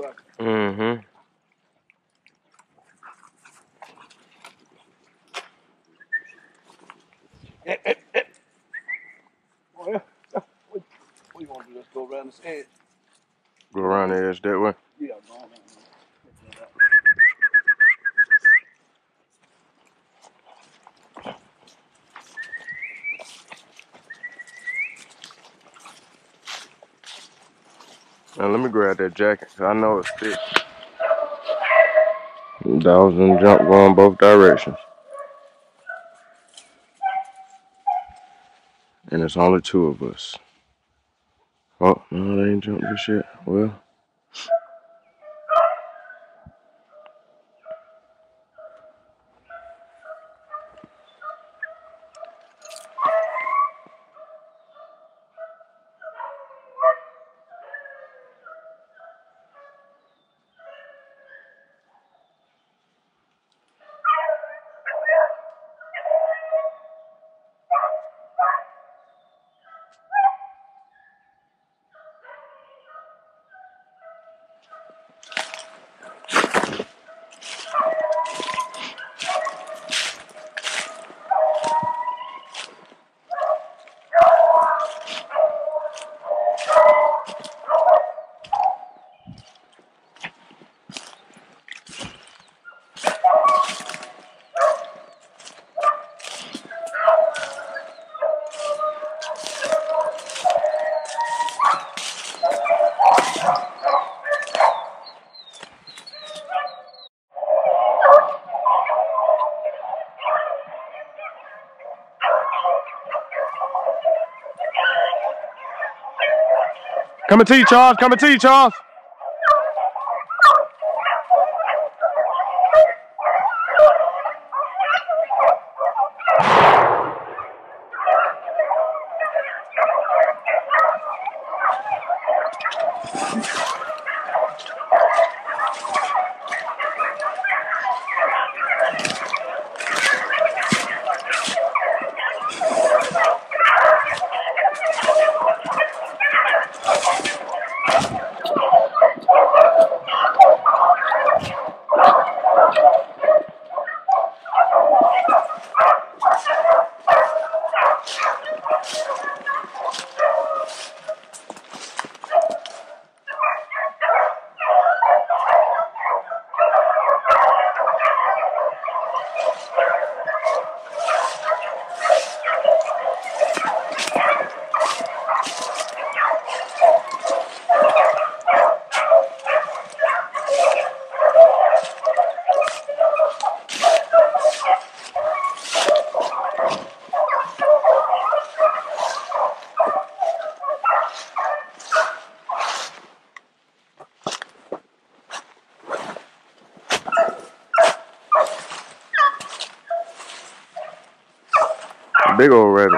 fuck. Mm-hmm. Well, what do you want to do? Let's go around this edge. Go around the edge that way? Yeah, man. Now let me grab that jacket, cause I know it's thick. Dogs and jump going both directions. And it's only two of us. Oh, no, they ain't jumped this shit. Well. Coming to you, Charles. Coming to you, Charles. Big old rabbit.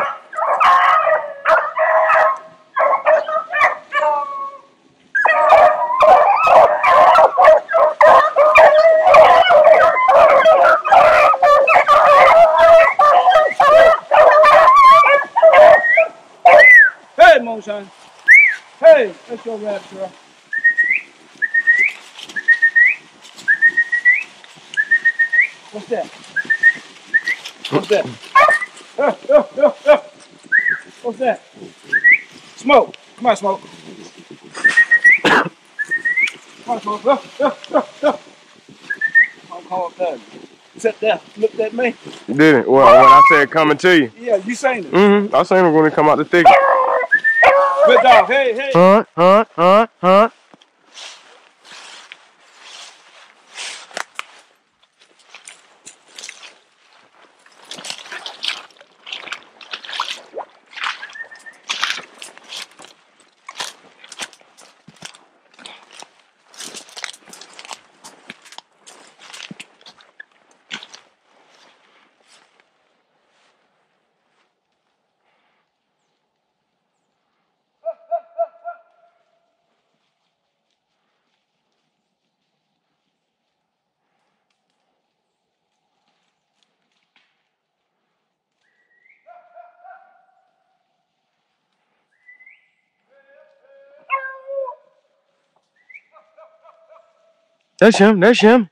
Hey, Moonshine. Hey, that's your rabbit, sir. What's that? What's that? What's that? Smoke. Come on, Smoke. Come on, Smoke. I'm calling Doug. Sit there. Looked at me. You did it. Well, when I said coming to you. Yeah, you seen it. Mm-hmm. I seen him when he come out the thicket. Good dog. Hey, hey. Hunt, hunt, hunt, hunt. There's him. There's him.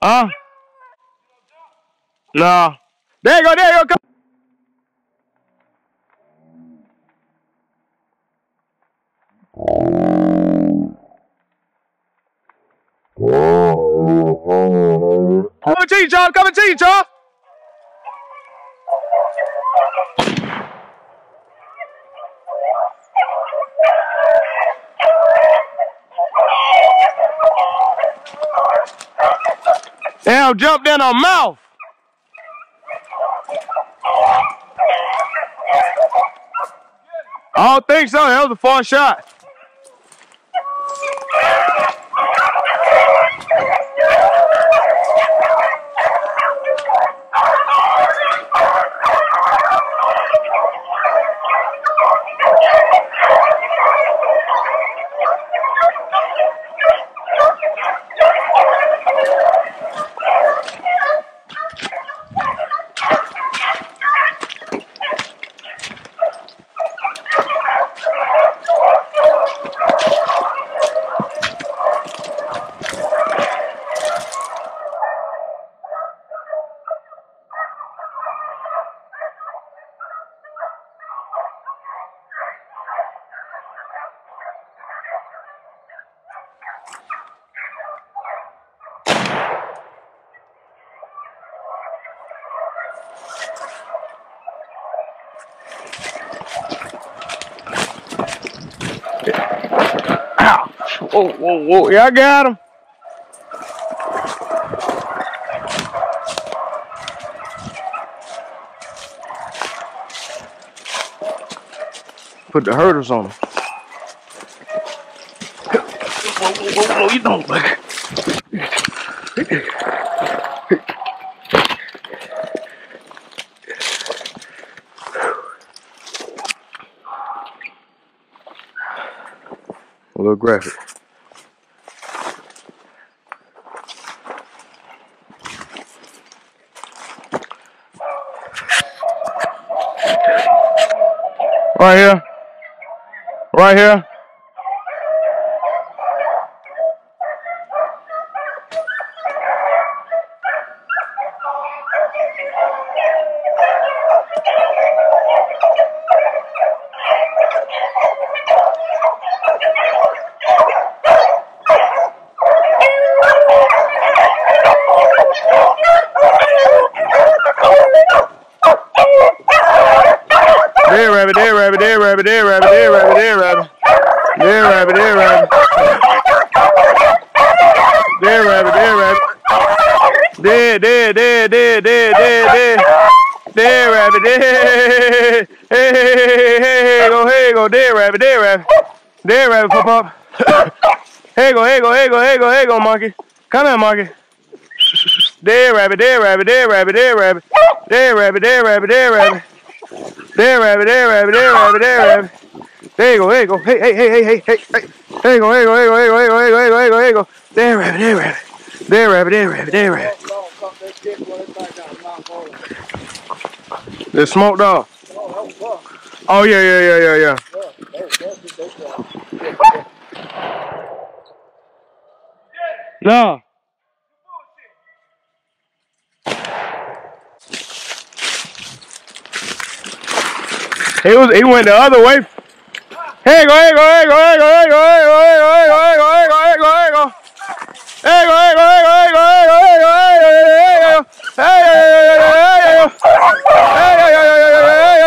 Huh? No. There you go, there you go. Come. Coming to you, John. Coming to you, John. Damn, jumped in her mouth. I don't think so. That was a far shot. Whoa, whoa, whoa. Yeah, I got him. Put the hurdles on him. Whoa, whoa, whoa, whoa. You don't look. A little graphic. Right here. Right here. Monkey. Come here, monkey. There, rabbit, there, rabbit, there, rabbit, there, rabbit. There, rabbit, there, rabbit, there, rabbit. There, rabbit, there, rabbit, there, rabbit, there, rabbit. There you go, there you go. Hey, hey, hey, hey, hey, hey. There you go, there you go, there you go, there you go, there you go, there you go. There, rabbit, there, rabbit. There, rabbit, there, rabbit, there, rabbit. They're smoked off. Oh, yeah, yeah, yeah, yeah, yeah. No. He went the other way. Hey, go, hey, go, hey, go, hey, go, hey, go, hey, go, hey, go. Hey, go, hey, go, hey, go, hey, go, hey, go. Hey, hey, hey, hey, hey.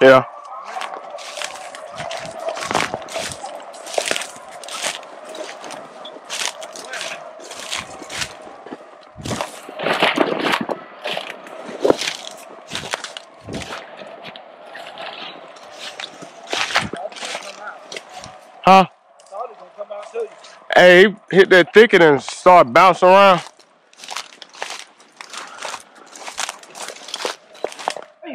Yeah. Huh? Hey, he hit that thicket and start bouncing around. Hey!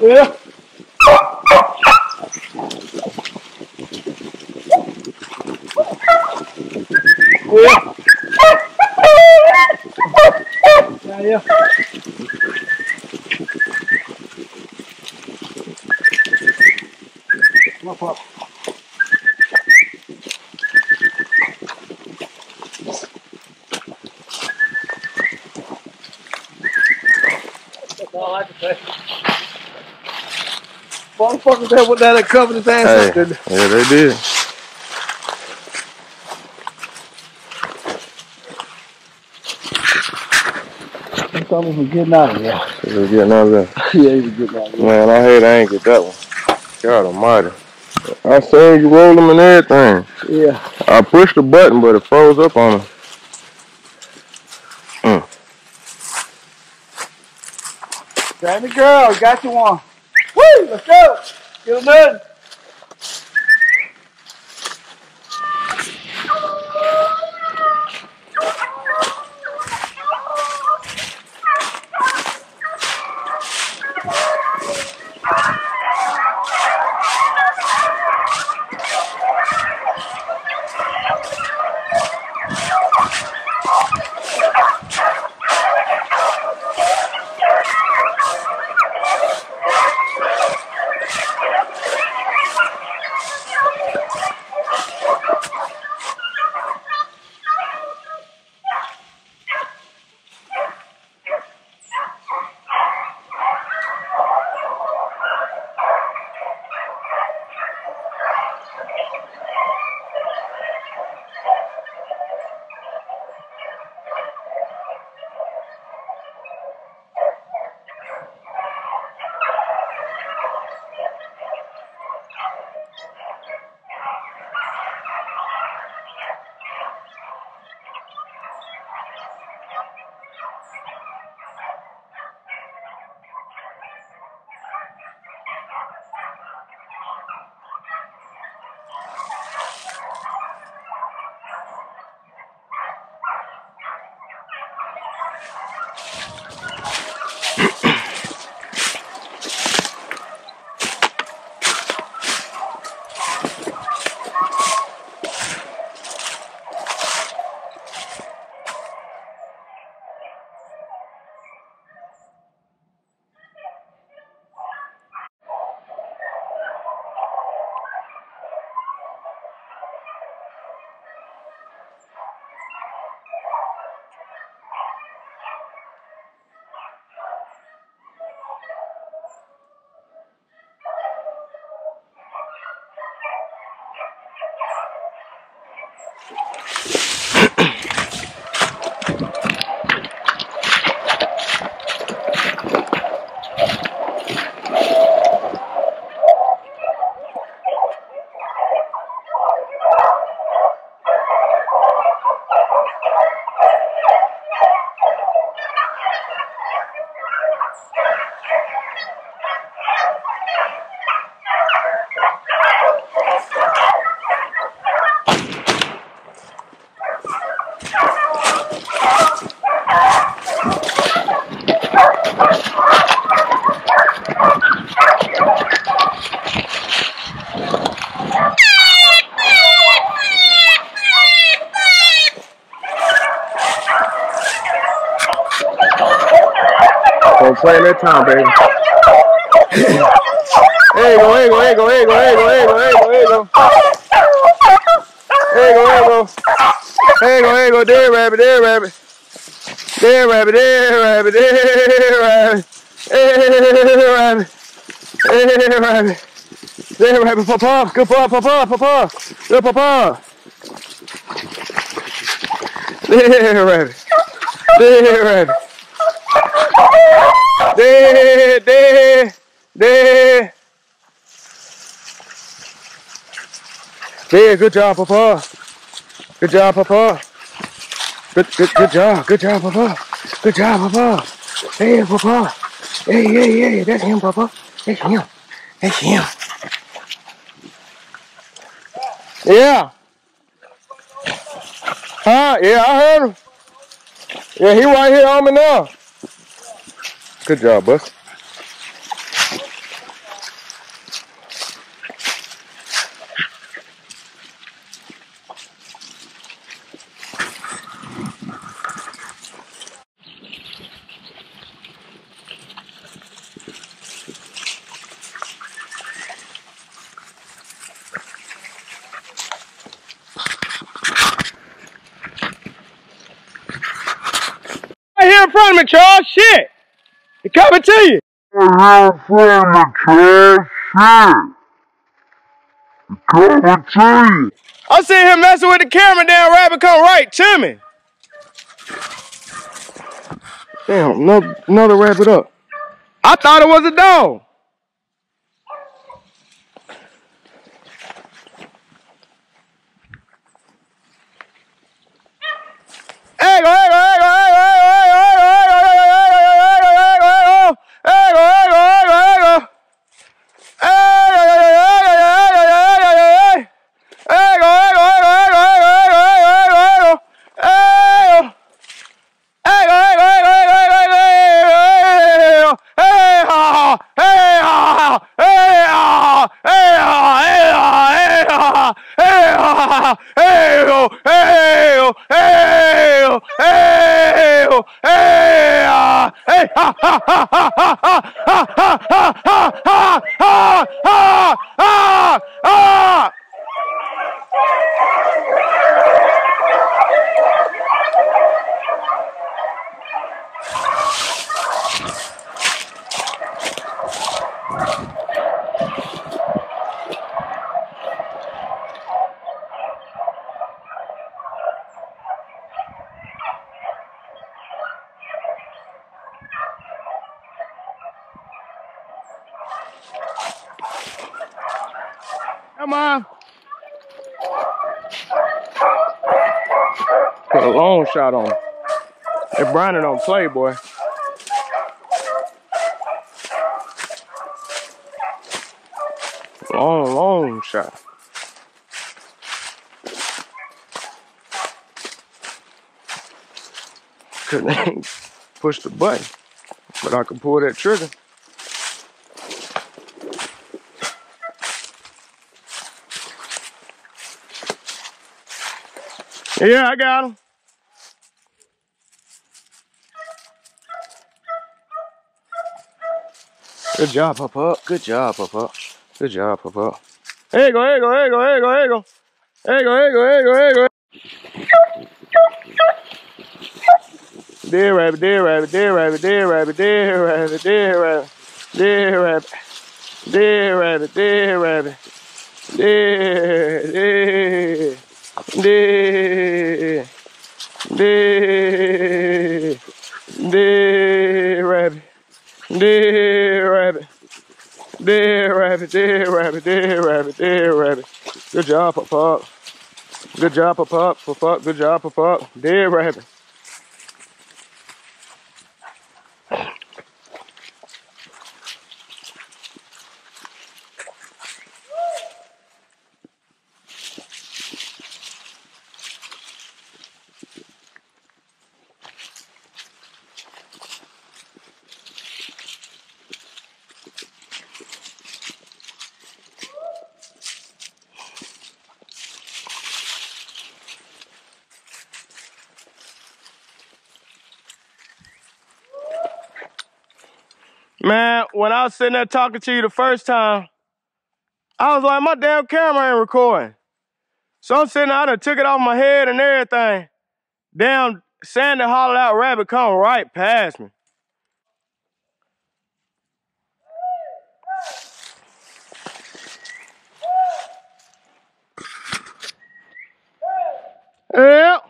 Yeah. Fuck with that, what that covered his ass up, didn't it? Yeah, they did. I thought we were getting out of there. He was getting out of there. Yeah, he was getting out of there. Man, I hate I ain't get that one. God almighty. I seen you roll them and everything. Yeah. I pushed the button, but it froze up on him. Jamie girl, got you one. Woo! Let's go! Get him done! Don't play in that time, baby. There you go, there you go, there you go, there you go, there you go, there you go, there you go, there you go, there you go, there rabbit, there rabbit, there rabbit, there rabbit, there rabbit, there rabbit, there rabbit, there rabbit, papa, good papa, papa, papa, good papa, there rabbit, there rabbit. There. There, good job, Papa. Good job, Papa. Good job. Good job, Papa. Good job, Papa. Hey, Papa. Hey, hey, hey. That's him, Papa. That's him. That's him. Yeah. Huh? Yeah, I heard him. Yeah, he right here on me now. Good job, bus. Right here in front of me, Charles. Shit. It coming to you! Right from the trash, shit! It coming to you! I see him messing with the camera down, rabbit, come right to me! Damn, another rabbit up. I thought it was a dog! Hey, go, hey, go, hey, go, hey, go! Come on. Put a long shot on him. They're Brian don't play, boy. Long shot. Couldn't push the button, but I could pull that trigger. Yeah, I got him. Good job, Papa. Good job, Papa. Good job, Papa. There you go, there you go, there you go, there you go, there you go. There you go, there you go, there you go, there you go. There rabbit, there rabbit, there rabbit, there rabbit, there rabbit, there rabbit, there rabbit, there rabbit, there rabbit, there. There rabbit, there rabbit, there rabbit, there rabbit, there rabbit, there rabbit. Good job, Pop. Good job, Pop. Pop, good job, Pop. There rabbit. Man, when I was sitting there talking to you the first time, I was like, my damn camera ain't recording. So I'm sitting there, I done took it off my head and everything. Damn, Sandy hollered out, rabbit come right past me. Yep.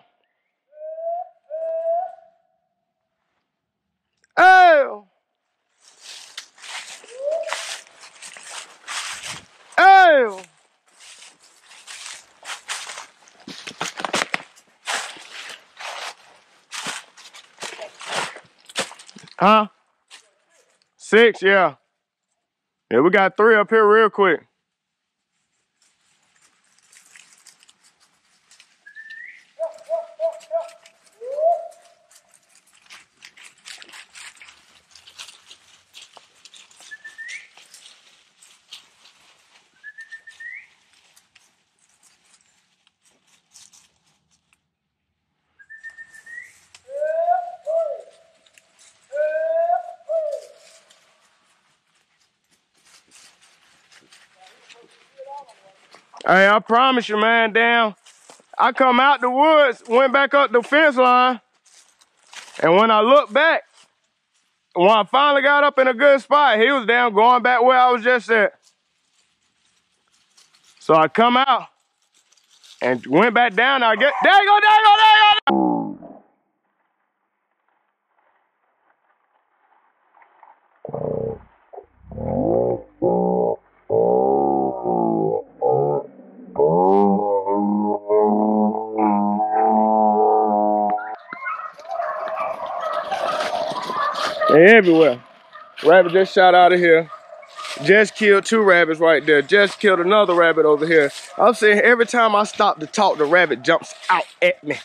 Oh. Oh. Huh? 6, yeah. Yeah, we got 3 up here real quick. Hey, I promise you, man, damn. I come out the woods, went back up the fence line, and when I looked back, when I finally got up in a good spot, he was down going back where I was just at. So I come out and went back down. I get, there you go, there you go, there you go. They're everywhere. Rabbit just shot out of here. Just killed 2 rabbits right there. Just killed another rabbit over here. I'm saying every time I stop to talk, the rabbit jumps out at me.